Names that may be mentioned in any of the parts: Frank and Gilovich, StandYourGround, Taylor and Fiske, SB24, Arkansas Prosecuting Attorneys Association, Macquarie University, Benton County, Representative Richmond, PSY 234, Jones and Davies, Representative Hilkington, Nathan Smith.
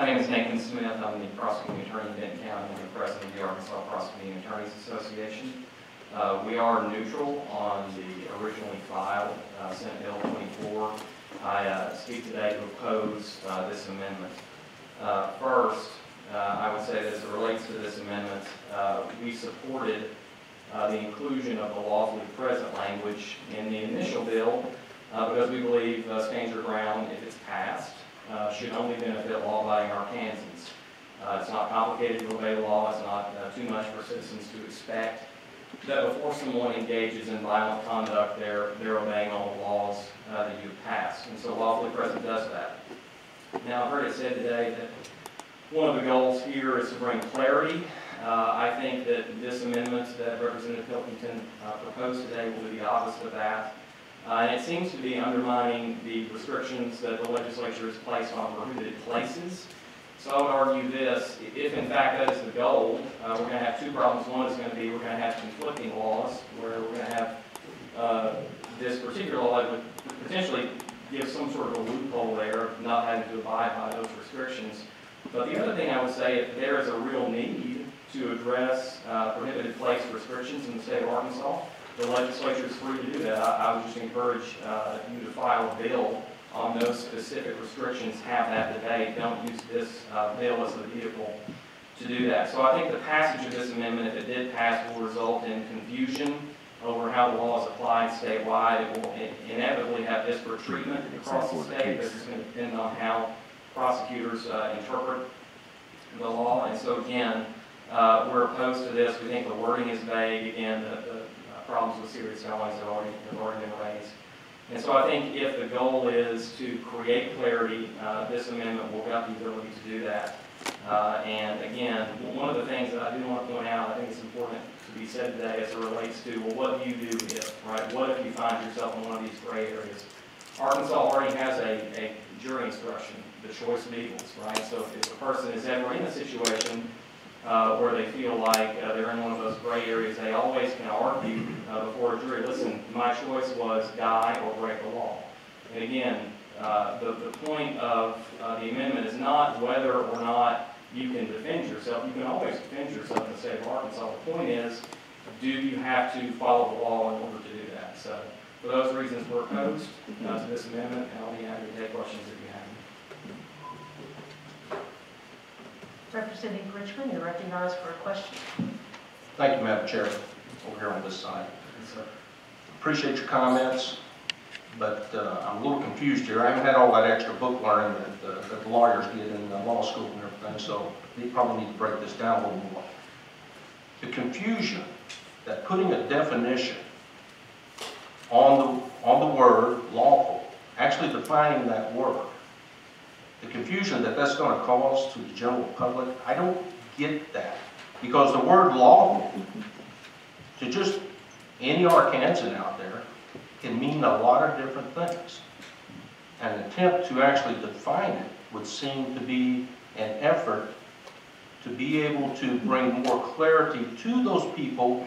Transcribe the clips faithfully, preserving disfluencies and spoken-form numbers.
My name is Nathan Smith. I'm the prosecuting attorney in Benton County and the president of the Arkansas Prosecuting Attorneys Association. Uh, we are neutral on the originally filed uh, Senate Bill twenty-four. I uh, speak today to oppose uh, this amendment. Uh, first, uh, I would say that as it relates to this amendment, uh, we supported uh, the inclusion of the lawfully present language in the initial bill uh, because we believe uh, stands your ground, if it's passed, uh, should only benefit law-abiding Arkansans. Uh, it's not complicated to obey the law. It's not uh, too much for citizens to expect that before someone engages in violent conduct, they're, they're obeying all the laws uh, that you've passed. And so lawfully present does that. Now, I've heard it said today that one of the goals here is to bring clarity. Uh, I think that this amendment that Representative Hilkington uh, proposed today will be the opposite of that. Uh, and it seems to be undermining the restrictions that the legislature has placed on prohibited places. So I would argue this, if in fact that is the goal, uh, we're going to have two problems. One is going to be we're going to have conflicting laws where we're going to have uh, this particular law that would potentially give some sort of a loophole there, not having to abide by those restrictions. But the other thing I would say, if there is a real need to address uh, prohibited place restrictions in the state of Arkansas, the legislature is free to do that. I, I would just encourage uh, you to file a bill on those specific restrictions, have that debate. Don't use this uh, bill as a vehicle to do that. So I think the passage of this amendment, if it did pass, will result in confusion over how the law is applied statewide. It will inevitably have disparate treatment across the state. This is going to depend on how prosecutors uh, interpret the law. And so again, uh, we're opposed to this. We think the wording is vague. Again, the, the problems with serious felonies have already, have already been raised. And so I think if the goal is to create clarity, uh, this amendment will have the ability to do that. Uh, and again, one of the things that I do want to point out, I think it's important to be said today as it relates to, well, what do you do if, right? What if you find yourself in one of these gray areas? Arkansas already has a, a jury instruction, the choice of evils, right? So if a person is ever in a situation uh, where they feel like uh, they're in one of those gray areas, they always can argue uh, before a jury, listen, my choice was die or break the law. And again, uh, the, the point of uh, the amendment is not whether or not you can defend yourself. You can always defend yourself in the state of Arkansas. The point is, do you have to follow the law in order to do that? So for those reasons, we're opposed uh, to this amendment, and I'll be happy to take questions if you have them. Representative Richmond, you're recognized for a question. Thank you, Madam Chair. Over here on this side. Yes, sir. Appreciate your comments, but uh, I'm a little confused here. I haven't had all that extra book learning that the, that the lawyers get in the law school and everything, so we probably need to break this down a little more. The confusion that putting a definition on the, on the word lawful, actually defining that word, the confusion that that's going to cause to the general public, I don't get that. Because the word lawful, to just any Arkansan out there, can mean a lot of different things. An attempt to actually define it would seem to be an effort to be able to bring more clarity to those people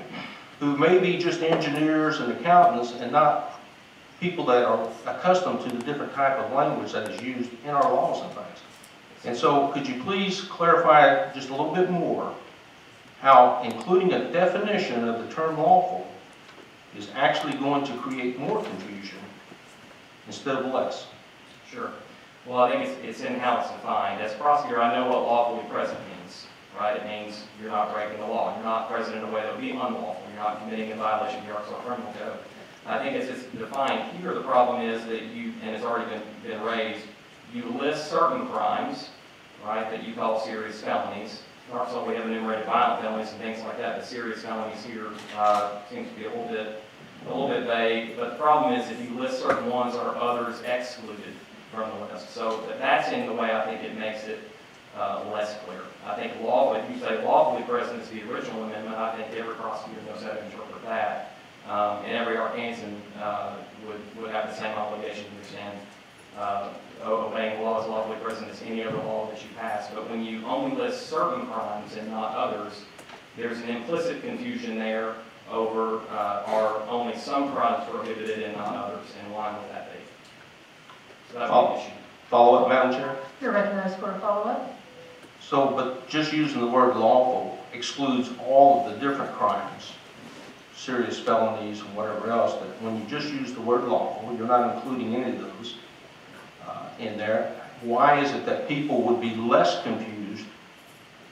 who may be just engineers and accountants and not people that are accustomed to the different type of language that is used in our laws and things. And so could you please clarify just a little bit more how including a definition of the term lawful is actually going to create more confusion instead of less? Sure. Well, I think it's, it's in how it's defined. As a prosecutor, I know what lawfully present means, right? It means you're not breaking the law. You're not present in a way that would be unlawful. You're not committing a violation of the Arkansas Criminal Code. I think as it's defined here, the problem is that you, and it's already been, been raised, you list certain crimes, right, that you call serious felonies. In Arkansas, we have enumerated violent felonies and things like that, but serious felonies here uh, seems to be a little bit a little bit vague. But the problem is if you list certain ones, are others excluded from the list? So that's in the way I think it makes it uh, less clear. I think law, if you say lawfully present is the original amendment, I think every prosecutor knows how to interpret that. Um, and every Arkansan uh, would, would have the same obligation to understand uh, obeying law is lawfully present as any other law that you pass. But when you only list certain crimes and not others, there's an implicit confusion there over uh, are only some crimes prohibited and not others, and why would that be? So that's the issue. Follow-up, Madam Chair? You're recognized for a follow-up. So, but just using the word lawful excludes all of the different crimes, serious felonies and whatever else, that when you just use the word lawful, you're not including any of those uh, in there. Why is it that people would be less confused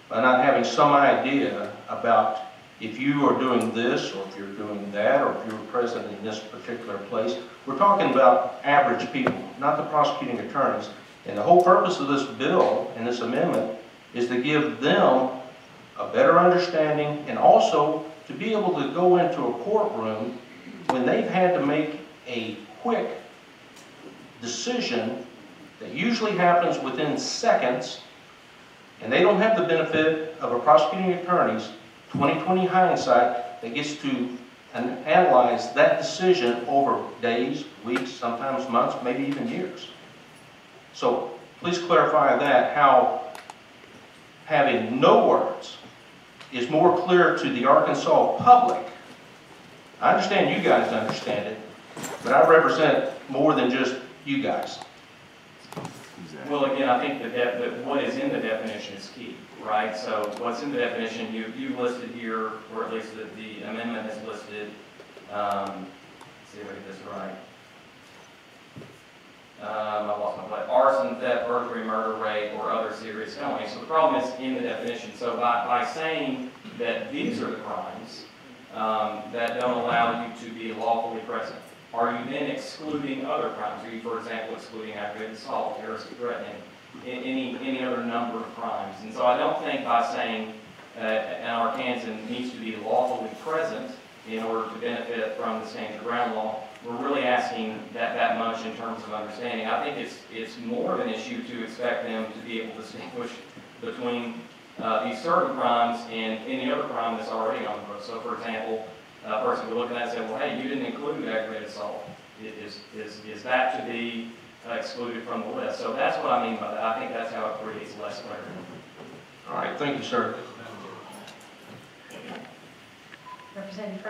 by not having some idea about if you are doing this, or if you're doing that, or if you're present in this particular place? We're talking about average people, not the prosecuting attorneys. And the whole purpose of this bill and this amendment is to give them a better understanding, and also to be able to go into a courtroom when they've had to make a quick decision that usually happens within seconds, and they don't have the benefit of a prosecuting attorney's twenty twenty hindsight that gets to analyze that decision over days, weeks, sometimes months, maybe even years. So please clarify that, how having no words is more clear to the Arkansas public. I understand you guys understand it, but I represent more than just you guys. Exactly. Well, again, I think that, that, that what is in the definition is key, right? So what's in the definition, you, you've listed here, or at least the, the amendment has listed, um, let's see if I get this right. Um, I lost my place. Arson, theft, burglary, murder, rape, or other serious felonies. So the problem is in the definition. So by, by saying that these are the crimes um, that don't allow you to be lawfully present, are you then excluding other crimes? Are you, for example, excluding aggravated assault, terrorism, threatening, any any other number of crimes? And so I don't think by saying uh, an Arkansan needs to be lawfully present in order to benefit from the standard of ground law, we're really asking that that much in terms of understanding. I think it's it's more of an issue to expect them to be able to distinguish between uh, these certain crimes and any other crime that's already on the books. So, for example, a uh, person would look at that and say, well, hey, you didn't include aggravated assault. Is, is, is that to be uh, excluded from the list? So that's what I mean by that. I think that's how it creates less clarity. All right. Thank you, sir. Representative